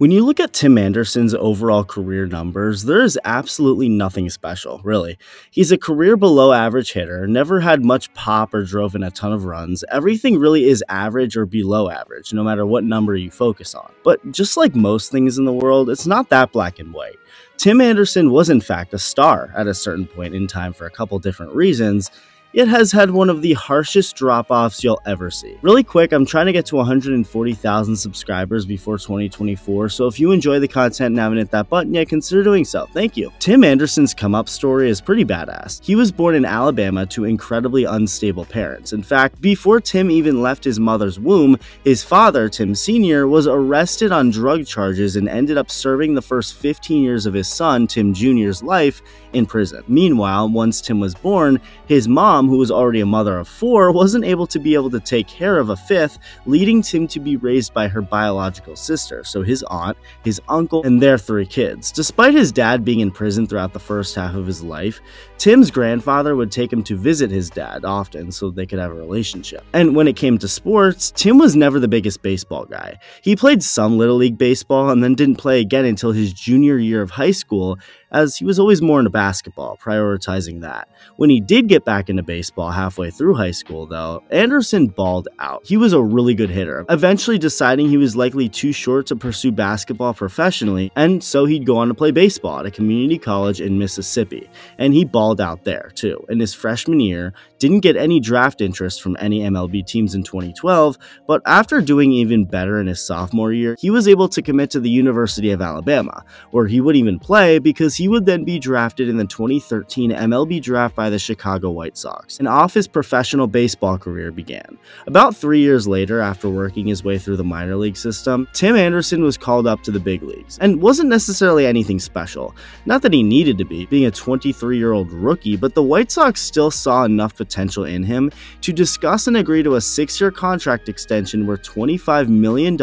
When you look at Tim Anderson's overall career numbers, there is absolutely nothing special, really. He's a career below average hitter, never had much pop or drove in a ton of runs. Everything really is average or below average, no matter what number you focus on. But just like most things in the world, it's not that black and white. Tim Anderson was in fact a star at a certain point in time for a couple different reasons, yet has had one of the harshest drop-offs you'll ever see. Really quick, I'm trying to get to 140,000 subscribers before 2024, so if you enjoy the content and haven't hit that button yet, consider doing so. Thank you. Tim Anderson's come-up story is pretty badass. He was born in Alabama to incredibly unstable parents. In fact, before Tim even left his mother's womb, his father, Tim Sr., was arrested on drug charges and ended up serving the first 15 years of his son, Tim Jr.'s life, in prison. Meanwhile, once Tim was born, his mom, who was already a mother of four, wasn't able to take care of a fifth, leading Tim to be raised by her biological sister, so his aunt, his uncle, and their three kids. Despite his dad being in prison throughout the first half of his life, Tim's grandfather would take him to visit his dad often so they could have a relationship. And when it came to sports, Tim was never the biggest baseball guy. He played some Little League baseball and then didn't play again until his junior year of high school, as he was always more into basketball, prioritizing that. When he did get back into baseball halfway through high school, though, Anderson balled out. He was a really good hitter, eventually deciding he was likely too short to pursue basketball professionally, and so he'd go on to play baseball at a community college in Mississippi, and he balled out there, too. In his freshman year, didn't get any draft interest from any MLB teams in 2012, but after doing even better in his sophomore year, he was able to commit to the University of Alabama, where he would even play because he would then be drafted in the 2013 MLB draft by the Chicago White Sox, and off his professional baseball career began. About 3 years later, after working his way through the minor league system, Tim Anderson was called up to the big leagues, and wasn't necessarily anything special. Not that he needed to be, being a 23-year-old rookie, but the White Sox still saw enough potential in him to discuss and agree to a 6-year contract extension worth $25 million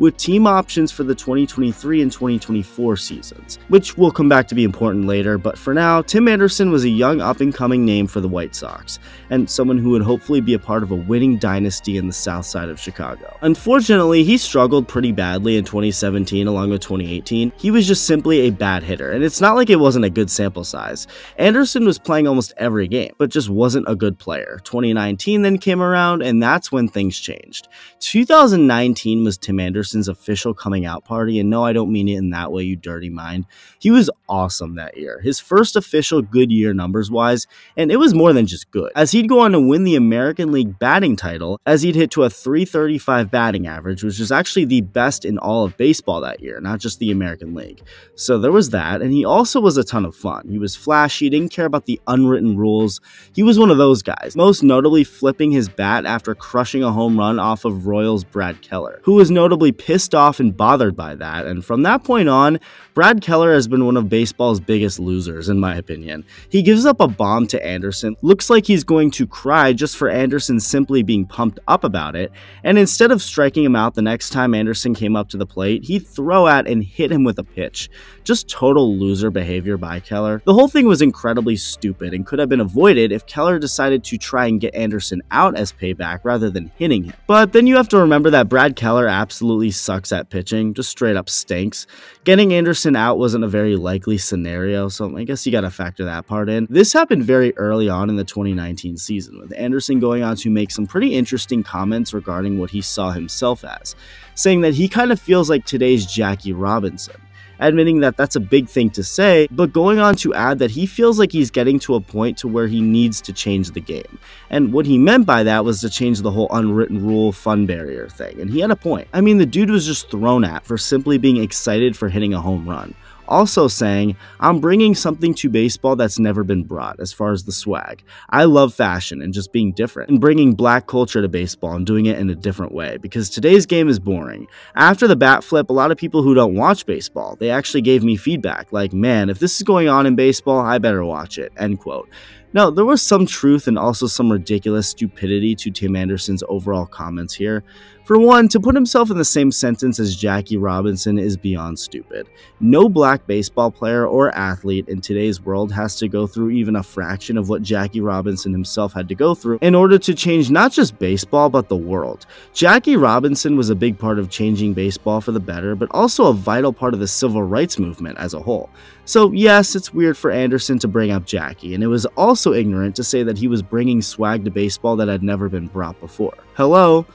with team options for the 2023 and 2024 seasons, which will come back to be important later, but for now, Tim Anderson was a young up-and-coming name for the White Sox, and someone who would hopefully be a part of a winning dynasty in the south side of Chicago. Unfortunately, he struggled pretty badly in 2017 along with 2018. He was just simply a bad hitter, and it's not like it wasn't a good sample size. Anderson was playing almost every game, but just wasn't a good player. 2019 then came around, and that's when things changed. 2019 was Tim Anderson's official coming out party, and no, I don't mean it in that way, you dirty mind. He was awesome that year, his first official good year numbers-wise, and it was more than just good, as he'd go on to win the American League batting title, as he'd hit to a .335 batting average, which was actually the best in all of baseball that year, not just the American League. So there was that, and he also was a ton of fun. He was flashy, didn't care about the unwritten rules. He was one of those guys, most notably flipping his bat after crushing a home run off of Royals' Brad Keller, who was notably pissed off and bothered by that, and from that point on, Brad Keller has been one of baseball's biggest losers, in my opinion. He gives up a bomb to Anderson, looks like he's going to cry just for Anderson simply being pumped up about it, and instead of striking him out the next time Anderson came up to the plate, he'd throw at and hit him with a pitch. Just total loser behavior by Keller. The whole thing was incredibly stupid and could have been avoided if Keller decided to try and get Anderson out as payback rather than hitting him. But then you have to remember that Brad Keller absolutely sucks at pitching, just straight up stinks. Getting Anderson out wasn't a very likely scenario, so I guess you gotta factor that part in. This happened very early on in the 2019 season, with Anderson going on to make some pretty interesting comments regarding what he saw himself as, saying that he kind of feels like today's Jackie Robinson. Admitting that that's a big thing to say, but going on to add that he feels like he's getting to a point to where he needs to change the game. And what he meant by that was to change the whole unwritten rule fun barrier thing, and he had a point. I mean, the dude was just thrown at for simply being excited for hitting a home run. Also saying, I'm bringing something to baseball that's never been brought as far as the swag. I love fashion and just being different and bringing black culture to baseball and doing it in a different way because today's game is boring. After the bat flip, a lot of people who don't watch baseball, they actually gave me feedback like, man, if this is going on in baseball, I better watch it, end quote. Now, there was some truth and also some ridiculous stupidity to Tim Anderson's overall comments here, For one, to put himself in the same sentence as Jackie Robinson is beyond stupid. No black baseball player or athlete in today's world has to go through even a fraction of what Jackie Robinson himself had to go through in order to change not just baseball but the world. Jackie Robinson was a big part of changing baseball for the better, but also a vital part of the civil rights movement as a whole. So yes, it's weird for Anderson to bring up Jackie, and it was also ignorant to say that he was bringing swag to baseball that had never been brought before. Hello?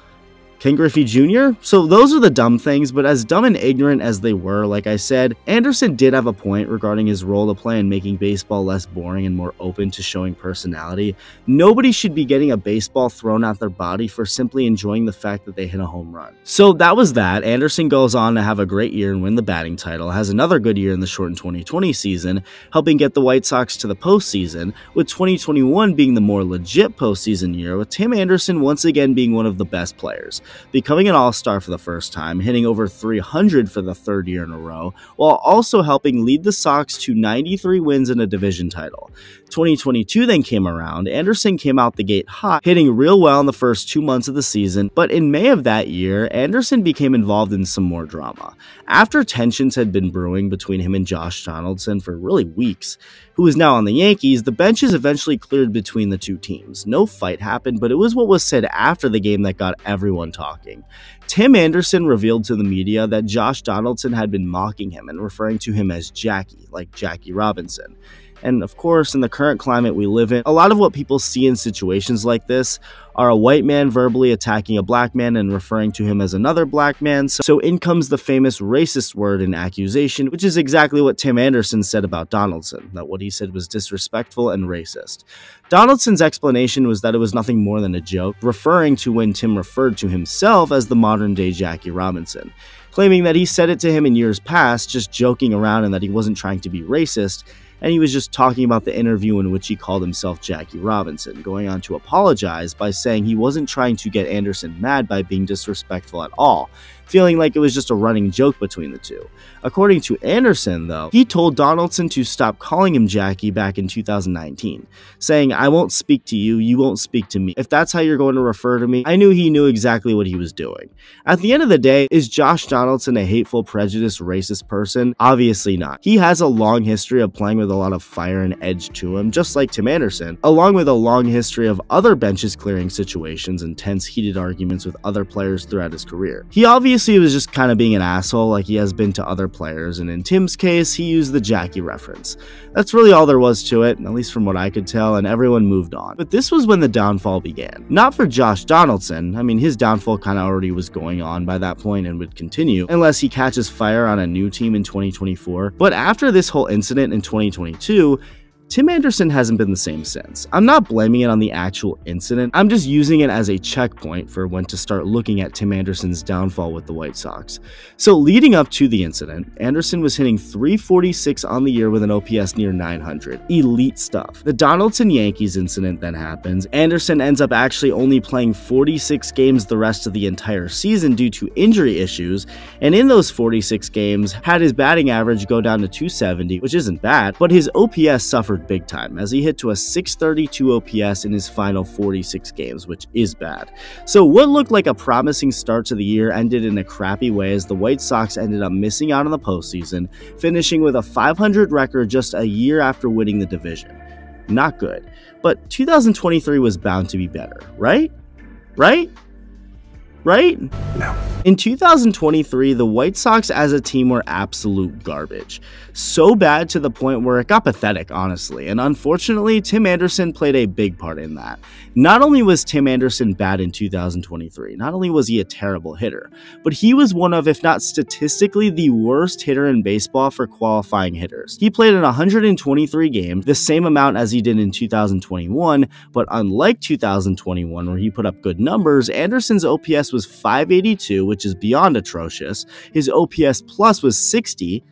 Ken Griffey Jr.? So those are the dumb things, but as dumb and ignorant as they were, like I said, Anderson did have a point regarding his role to play in making baseball less boring and more open to showing personality. Nobody should be getting a baseball thrown at their body for simply enjoying the fact that they hit a home run. So that was that. Anderson goes on to have a great year and win the batting title, has another good year in the shortened 2020 season, helping get the White Sox to the postseason, with 2021 being the more legit postseason year, with Tim Anderson once again being one of the best players. Becoming an all-star for the first time, hitting over 300 for the third year in a row, while also helping lead the Sox to 93 wins and a division title. 2022 then came around. Anderson came out the gate hot, hitting real well in the first 2 months of the season, but in May of that year, Anderson became involved in some more drama. After tensions had been brewing between him and Josh Donaldson for really weeks, who is now on the Yankees, the benches eventually cleared between the two teams. No fight happened, but it was what was said after the game that got everyone talking. Tim Anderson revealed to the media that Josh Donaldson had been mocking him and referring to him as Jackie, like Jackie Robinson. And of course, in the current climate we live in, a lot of what people see in situations like this are a white man verbally attacking a black man and referring to him as another black man. So in comes the famous racist word and accusation, which is exactly what Tim Anderson said about Donaldson, that what he said was disrespectful and racist. Donaldson's explanation was that it was nothing more than a joke, referring to when Tim referred to himself as the modern-day Jackie Robinson, claiming that he said it to him in years past, just joking around, and that he wasn't trying to be racist, and he was just talking about the interview in which he called himself Jackie Robinson, going on to apologize by saying he wasn't trying to get Anderson mad by being disrespectful at all, feeling like it was just a running joke between the two. According to Anderson, though, he told Donaldson to stop calling him Jackie back in 2019, saying, "I won't speak to you, you won't speak to me. If that's how you're going to refer to me, I knew he knew exactly what he was doing." At the end of the day, is Josh Donaldson a hateful, prejudiced, racist person? Obviously not. He has a long history of playing with a lot of fire and edge to him, just like Tim Anderson, along with a long history of other benches clearing situations and tense, heated arguments with other players throughout his career. He obviously was just kind of being an asshole like he has been to other players, and in Tim's case, he used the Jackie reference. That's really all there was to it, at least from what I could tell, and everyone moved on. But this was when the downfall began. Not for Josh Donaldson. I mean, his downfall kind of already was going on by that point and would continue, unless he catches fire on a new team in 2024. But after this whole incident in 2022, Tim Anderson hasn't been the same since. I'm not blaming it on the actual incident, I'm just using it as a checkpoint for when to start looking at Tim Anderson's downfall with the White Sox. So leading up to the incident, Anderson was hitting .346 on the year with an OPS near 900. Elite stuff. The Donaldson Yankees incident then happens. Anderson ends up actually only playing 46 games the rest of the entire season due to injury issues, and in those 46 games, had his batting average go down to .270, which isn't bad, but his OPS suffered big time as he hit to a .632 OPS in his final 46 games, which is bad. So what looked like a promising start to the year ended in a crappy way as the White Sox ended up missing out on the postseason, finishing with a .500 record just a year after winning the division. Not good. But 2023 was bound to be better, right? Right? No. In 2023, the White Sox as a team were absolute garbage. So bad to the point where it got pathetic, honestly, and unfortunately, Tim Anderson played a big part in that. Not only was Tim Anderson bad in 2023, not only was he a terrible hitter, but he was one of, if not statistically, the worst hitter in baseball for qualifying hitters. He played in 123 games, the same amount as he did in 2021, but unlike 2021, where he put up good numbers, Anderson's OPS was .582, which is beyond atrocious. His OPS plus was .60.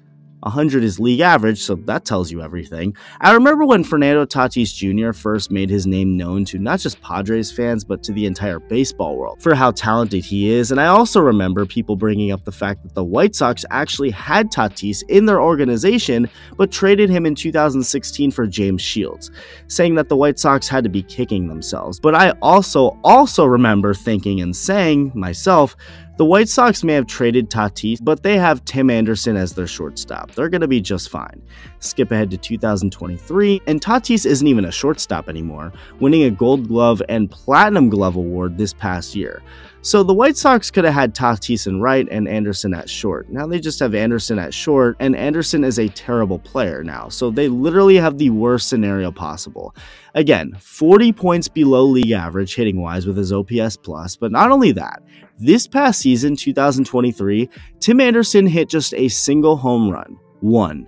100 is league average, so that tells you everything. I remember when Fernando Tatis Jr. first made his name known to not just Padres fans, but to the entire baseball world for how talented he is, and I also remember people bringing up the fact that the White Sox actually had Tatis in their organization, but traded him in 2016 for James Shields, saying that the White Sox had to be kicking themselves. But I also remember thinking and saying, myself, the White Sox may have traded Tatis, but they have Tim Anderson as their shortstop. They're going to be just fine. Skip ahead to 2023, and Tatis isn't even a shortstop anymore, winning a Gold Glove and Platinum Glove award this past year. So the White Sox could have had Tatis in right and Anderson at short. Now they just have Anderson at short, and Anderson is a terrible player now, so they literally have the worst scenario possible. Again, 40 points below league average hitting-wise with his OPS+, but not only that, this past season, 2023, Tim Anderson hit just a single home run, one.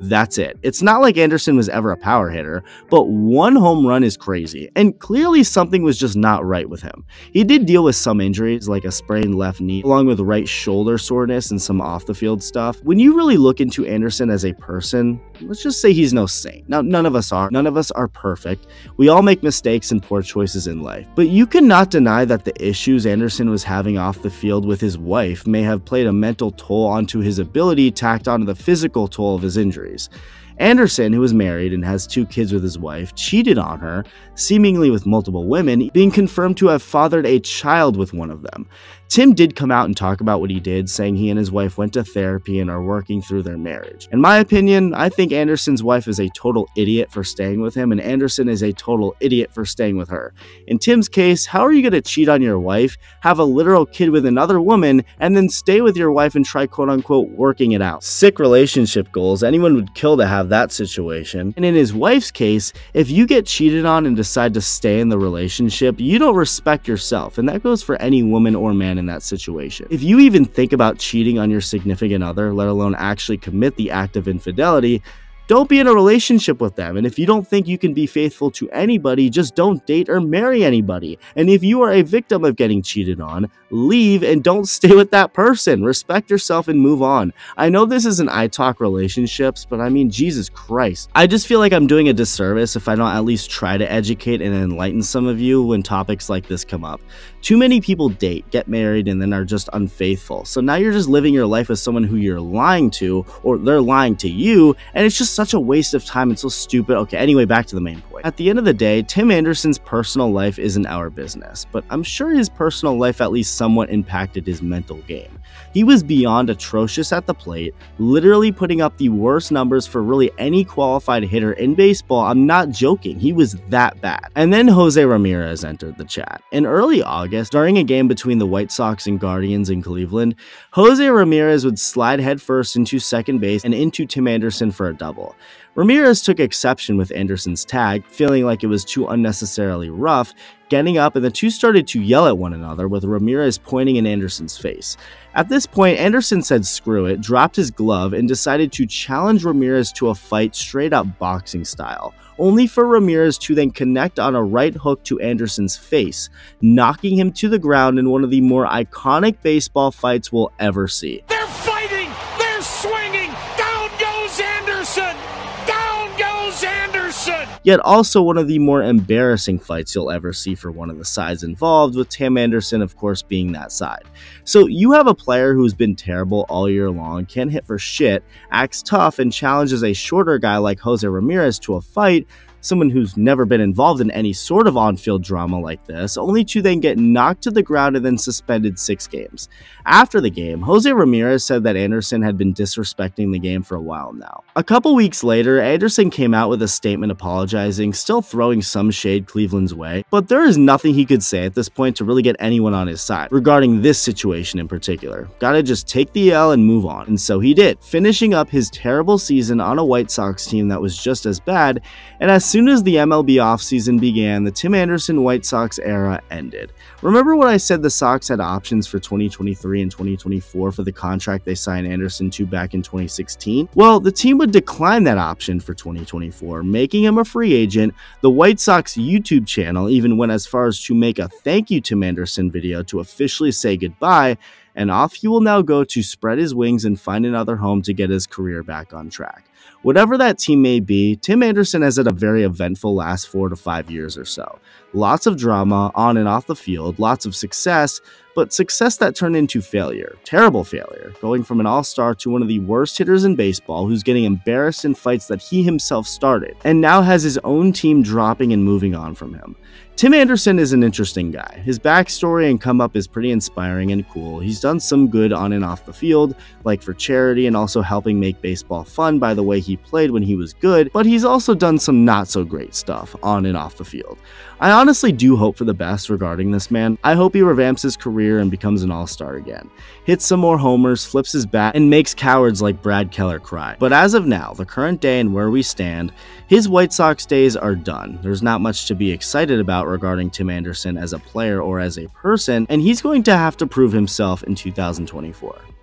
That's it. It's not like Anderson was ever a power hitter, but one home run is crazy, and clearly something was just not right with him. He did deal with some injuries, like a sprained left knee, along with right shoulder soreness and some off-the-field stuff. When you really look into Anderson as a person, let's just say he's no saint. Now, none of us are. None of us are perfect. We all make mistakes and poor choices in life, but you cannot deny that the issues Anderson was having off the field with his wife may have played a mental toll onto his ability, tacked onto the physical toll of his injury. Anderson, who is married and has 2 kids with his wife, cheated on her, seemingly with multiple women, being confirmed to have fathered a child with one of them. Tim did come out and talk about what he did, saying he and his wife went to therapy and are working through their marriage. In my opinion, I think Anderson's wife is a total idiot for staying with him, and Anderson is a total idiot for staying with her. In Tim's case, how are you going to cheat on your wife, have a literal kid with another woman, and then stay with your wife and try quote-unquote working it out? Sick relationship goals. Anyone would kill to have that situation. And in his wife's case, if you get cheated on and decide to stay in the relationship, you don't respect yourself, and that goes for any woman or man in that situation. If you even think about cheating on your significant other, let alone actually commit the act of infidelity, don't be in a relationship with them. And if you don't think you can be faithful to anybody, just don't date or marry anybody. And if you are a victim of getting cheated on, leave and don't stay with that person. Respect yourself and move on. I know this isn't I Talk Relationships, but I mean, Jesus Christ. I just feel like I'm doing a disservice if I don't at least try to educate and enlighten some of you when topics like this come up. Too many people date, get married, and then are just unfaithful. So now you're just living your life with someone who you're lying to, or they're lying to you, and it's just such a waste of time and so stupid. Okay, anyway, back to the main point. At the end of the day, Tim Anderson's personal life isn't our business, but I'm sure his personal life at least somewhat impacted his mental game. He was beyond atrocious at the plate, literally putting up the worst numbers for really any qualified hitter in baseball. I'm not joking. He was that bad. And then Jose Ramirez entered the chat. In early August, during a game between the White Sox and Guardians in Cleveland, Jose Ramirez would slide headfirst into second base and into Tim Anderson for a double. Ramirez took exception with Anderson's tag, feeling like it was too unnecessarily rough, getting up, and the two started to yell at one another, with Ramirez pointing in Anderson's face. At this point, Anderson said screw it, dropped his glove, and decided to challenge Ramirez to a fight straight up boxing style, only for Ramirez to then connect on a right hook to Anderson's face, knocking him to the ground in one of the more iconic baseball fights we'll ever see. They're fighting! They're swinging! Down goes Anderson! Down goes Anderson! Yet also one of the more embarrassing fights you'll ever see for one of the sides involved, with Tim Anderson, of course, being that side. So you have a player who's been terrible all year long, can't hit for shit, acts tough, and challenges a shorter guy like Jose Ramirez to a fight, someone who's never been involved in any sort of on-field drama like this, only to then get knocked to the ground and then suspended 6 games. After the game, Jose Ramirez said that Anderson had been disrespecting the game for a while now. A couple weeks later, Anderson came out with a statement apologizing, still throwing some shade Cleveland's way, but there is nothing he could say at this point to really get anyone on his side regarding this situation in particular. Gotta just take the L and move on. And so he did, finishing up his terrible season on a White Sox team that was just as bad, and as soon as the MLB offseason began, the Tim Anderson White Sox era ended. Remember when I said the Sox had options for 2023 and 2024 for the contract they signed Anderson to back in 2016? Well, the team would decline that option for 2024, making him a free agent. The White Sox YouTube channel even went as far as to make a thank you Tim Anderson video to officially say goodbye, and off he will now go to spread his wings and find another home to get his career back on track. Whatever that team may be, Tim Anderson has had a very eventful last 4 to 5 years or so. Lots of drama on and off the field, lots of success, but success that turned into failure, terrible failure, going from an all-star to one of the worst hitters in baseball who's getting embarrassed in fights that he himself started, and now has his own team dropping and moving on from him. Tim Anderson is an interesting guy. His backstory and come up is pretty inspiring and cool. He's done some good on and off the field, like for charity and also helping make baseball fun by the way he played when he was good, but he's also done some not so great stuff on and off the field. I honestly do hope for the best regarding this man. I hope he revamps his career and becomes an all-star again, hits some more homers, flips his bat, and makes cowards like Brad Keller cry. But as of now, the current day and where we stand, his White Sox days are done. There's not much to be excited about regarding Tim Anderson as a player or as a person, and he's going to have to prove himself in 2024.